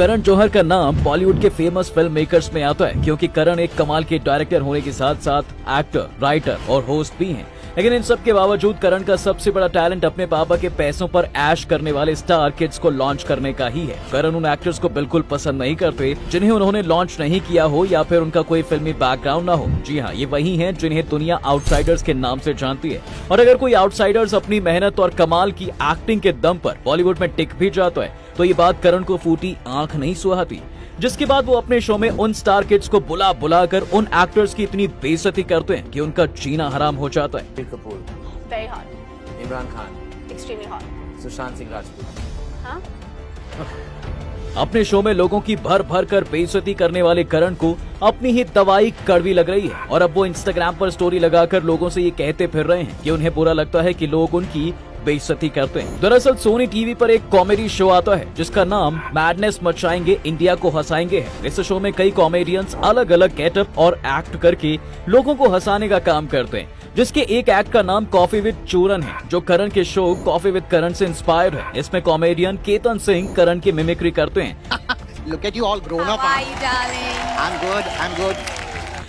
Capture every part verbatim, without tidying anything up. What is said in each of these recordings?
करण जोहर का नाम बॉलीवुड के फेमस फिल्म मेकर्स में आता है क्योंकि करण एक कमाल के डायरेक्टर होने के साथ साथ एक्टर, राइटर और होस्ट भी हैं। लेकिन इन सब के बावजूद करण का सबसे बड़ा टैलेंट अपने पापा के पैसों पर ऐश करने वाले स्टार किड्स को लॉन्च करने का ही है। करण उन एक्टर्स को बिल्कुल पसंद नहीं करते जिन्हें उन्होंने लॉन्च नहीं किया हो या फिर उनका कोई फिल्मी बैकग्राउंड ना हो। जी हाँ, ये वही हैं जिन्हें दुनिया आउटसाइडर्स के नाम से जानती है। और अगर कोई आउटसाइडर्स अपनी मेहनत और कमाल की एक्टिंग के दम पर बॉलीवुड में टिक भी जाता है तो ये बात करण को फूटी आँख नहीं सुहाती, जिसके बाद वो अपने शो में उन स्टार किड्स को बुला बुला कर उन एक्टर्स की इतनी बेइज्जती करते हैं कि उनका जीना हराम हो जाता है। Imran Khan, extremely hot, Sushant Singh Rajput. अपने शो में लोगों की भर भर कर बेइज्जती करने वाले करण को अपनी ही दवाई कड़वी लग रही है और अब वो इंस्टाग्राम पर स्टोरी लगाकर लोगों से ये कहते फिर रहे हैं कि उन्हें बुरा लगता है कि लोग उनकी बेइज्जती करते हैं। दरअसल सोनी टीवी पर एक कॉमेडी शो आता है जिसका नाम मैडनेस मचाएंगे इंडिया को हंसाएंगे है। इस शो में कई कॉमेडियंस अलग अलग गेटअप और एक्ट करके लोगों को हंसाने का काम करते हैं, जिसके एक एक्ट का नाम कॉफी विद करण है जो करण के शो कॉफी विद करण से इंस्पायर्ड है। इसमें कॉमेडियन केतन सिंह करण की मिमिक्री करते हैं। Look at you all grown up. How are you, darling? I'm good. I'm good.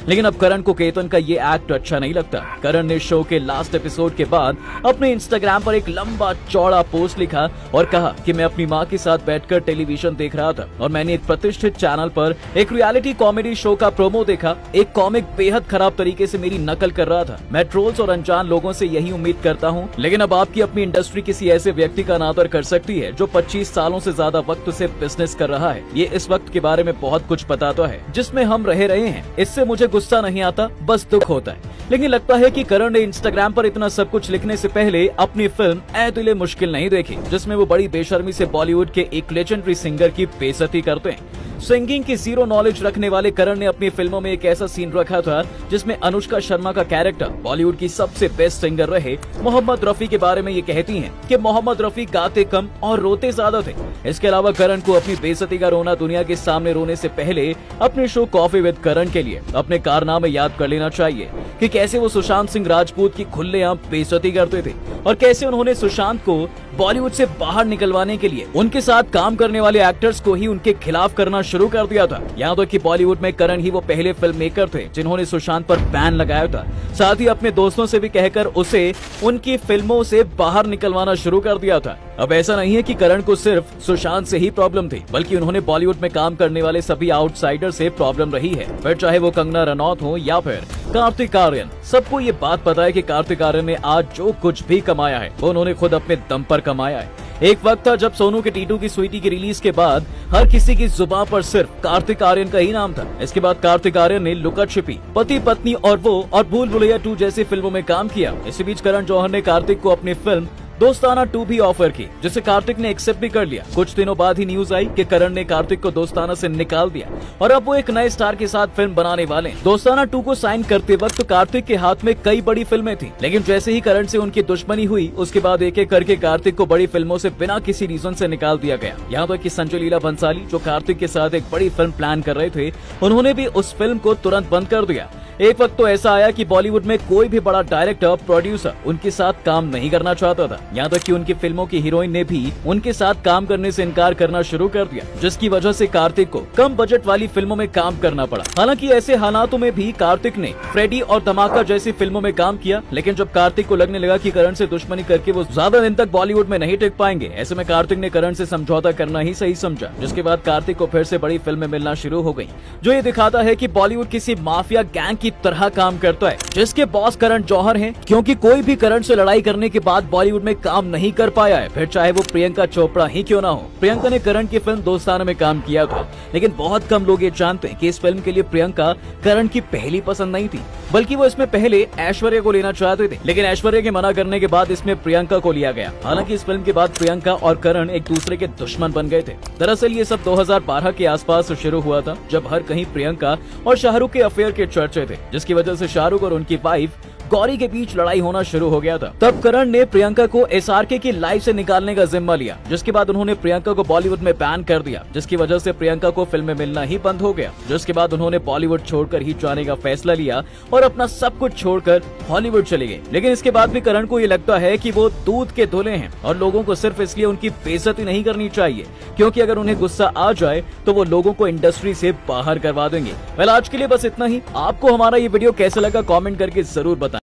लेकिन अब करण को केतन का ये एक्ट अच्छा नहीं लगता। करण ने शो के लास्ट एपिसोड के बाद अपने इंस्टाग्राम पर एक लंबा चौड़ा पोस्ट लिखा और कहा कि मैं अपनी माँ के साथ बैठकर टेलीविजन देख रहा था और मैंने एक प्रतिष्ठित चैनल पर एक रियलिटी कॉमेडी शो का प्रोमो देखा। एक कॉमिक बेहद खराब तरीके से मेरी नकल कर रहा था। मैं ट्रोल्स और अनजान लोगों से यही उम्मीद करता हूँ, लेकिन अब आपकी अपनी इंडस्ट्री किसी ऐसे व्यक्ति का अनादर कर सकती है जो पच्चीस सालों से ज्यादा वक्त से बिजनेस कर रहा है। ये इस वक्त के बारे में बहुत कुछ बताता है जिसमें हम रह रहे हैं। इससे मुझे गुस्सा नहीं आता, बस दुख होता है। लेकिन लगता है कि करण ने इंस्टाग्राम पर इतना सब कुछ लिखने से पहले अपनी फिल्म ऐ दिल है मुश्किल नहीं देखी, जिसमें वो बड़ी बेशर्मी से बॉलीवुड के एक लेजेंडरी सिंगर की बेइज्जती करते हैं। सिंगिंग की जीरो नॉलेज रखने वाले करण ने अपनी फिल्मों में एक ऐसा सीन रखा था जिसमें अनुष्का शर्मा का कैरेक्टर बॉलीवुड की सबसे बेस्ट सिंगर रहे मोहम्मद रफी के बारे में ये कहती हैं कि मोहम्मद रफी गाते कम और रोते ज्यादा थे। इसके अलावा करण को अपनी बेइज्जती का रोना दुनिया के सामने रोने से पहले अपने शो कॉफी विद करण के लिए अपने कारनामे याद कर लेना चाहिए कि कैसे वो सुशांत सिंह राजपूत की खुलेआम बेइज्जती करते थे और कैसे उन्होंने सुशांत को बॉलीवुड से बाहर निकलवाने के लिए उनके साथ काम करने वाले एक्टर्स को ही उनके खिलाफ करना शुरू कर दिया था। यहाँ तक कि बॉलीवुड में करण ही वो पहले फिल्म मेकर थे जिन्होंने सुशांत पर बैन लगाया था। साथ ही अपने दोस्तों से भी कहकर उसे उनकी फिल्मों से बाहर निकलवाना शुरू कर दिया था। अब ऐसा नहीं है कि करण को सिर्फ सुशांत से ही प्रॉब्लम थी, बल्कि उन्होंने बॉलीवुड में काम करने वाले सभी आउटसाइडर से प्रॉब्लम रही है। फिर चाहे वो कंगना रनौत हो या फिर कार्तिक आर्यन, सबको ये बात पता है कि कार्तिक आर्यन ने आज जो कुछ भी कमाया है वो उन्होंने खुद अपने दम पर कमाया है। एक वक्त था जब सोनू के टीटू की स्वीटी की रिलीज के बाद हर किसी की जुबान पर सिर्फ कार्तिक आर्यन का ही नाम था। इसके बाद कार्तिक आर्यन ने लुकर छिपी पति पत्नी और वो और भूल बुलिया टू जैसी फिल्मों में काम किया। इसी बीच करण जौहर ने कार्तिक को अपनी फिल्म दोस्ताना टू भी ऑफर की, जिसे कार्तिक ने एक्सेप्ट भी कर लिया। कुछ दिनों बाद ही न्यूज आई कि करण ने कार्तिक को दोस्ताना से निकाल दिया और अब वो एक नए स्टार के साथ फिल्म बनाने वाले हैं। दोस्ताना टू को साइन करते वक्त कार्तिक के हाथ में कई बड़ी फिल्में थी, लेकिन जैसे ही करण से उनकी दुश्मनी हुई उसके बाद एक एक करके कार्तिक को बड़ी फिल्मों से बिना किसी रीजन से निकाल दिया गया। यहाँ तक कि संजय लीला भंसाली जो कार्तिक के साथ एक बड़ी फिल्म प्लान कर रहे थे, उन्होंने भी उस फिल्म को तुरंत बंद कर दिया। एक वक्त तो ऐसा आया कि बॉलीवुड में कोई भी बड़ा डायरेक्टर, प्रोड्यूसर उनके साथ काम नहीं करना चाहता था। यहाँ तक कि उनकी फिल्मों की हीरोइन ने भी उनके साथ काम करने से इनकार करना शुरू कर दिया, जिसकी वजह से कार्तिक को कम बजट वाली फिल्मों में काम करना पड़ा। हालांकि ऐसे हालातों में भी कार्तिक ने फ्रेडी और तमाकर जैसी फिल्मों में काम किया, लेकिन जब कार्तिक को लगने लगा कि करण से दुश्मनी करके वो ज्यादा दिन तक बॉलीवुड में नहीं टिक पाएंगे, ऐसे में कार्तिक ने करण से समझौता करना ही सही समझा। जिसके बाद कार्तिक को फिर से बड़ी फिल्में मिलना शुरू हो गयी, जो ये दिखाता है कि बॉलीवुड किसी माफिया गैंग की तरह काम करता है जिसके बॉस करण जौहर हैं, क्योंकि कोई भी करण से लड़ाई करने के बाद बॉलीवुड में काम नहीं कर पाया है, फिर चाहे वो प्रियंका चोपड़ा ही क्यों ना हो। प्रियंका ने करण की फिल्म दोस्ताना में काम किया था, लेकिन बहुत कम लोग ये जानते हैं कि इस फिल्म के लिए प्रियंका करण की पहली पसंद नहीं थी, बल्कि वो इसमें पहले ऐश्वर्या को लेना चाहते थे, लेकिन ऐश्वर्या के मना करने के बाद इसमें प्रियंका को लिया गया। हालांकि इस फिल्म के बाद प्रियंका और करण एक दूसरे के दुश्मन बन गए थे। दरअसल ये सब दो हज़ार बारह के आसपास शुरू हुआ था, जब हर कहीं प्रियंका और शाहरुख के अफेयर के चर्चे थे, जिसकी वजह से शाहरुख और उनकी वाइफ गौरी के बीच लड़ाई होना शुरू हो गया था। तब करण ने प्रियंका को एस आर के की लाइफ से निकालने का जिम्मा लिया, जिसके बाद उन्होंने प्रियंका को बॉलीवुड में बैन कर दिया, जिसकी वजह से प्रियंका को फिल्में मिलना ही बंद हो गया। जिसके बाद उन्होंने बॉलीवुड छोड़कर ही जाने का फैसला लिया और अपना सब कुछ छोड़कर हॉलीवुड चले गए। लेकिन इसके बाद भी करण को ये लगता है कि वो दूध के धुले हैं और लोगों को सिर्फ इसलिए उनकी बेइज्जती नहीं करनी चाहिए, क्योंकि अगर उन्हें गुस्सा आ जाए तो वो लोगों को इंडस्ट्री से बाहर करवा देंगे। वेल, आज के लिए बस इतना ही। आपको हमारा ये वीडियो कैसा लगा कमेंट करके जरूर बताएं।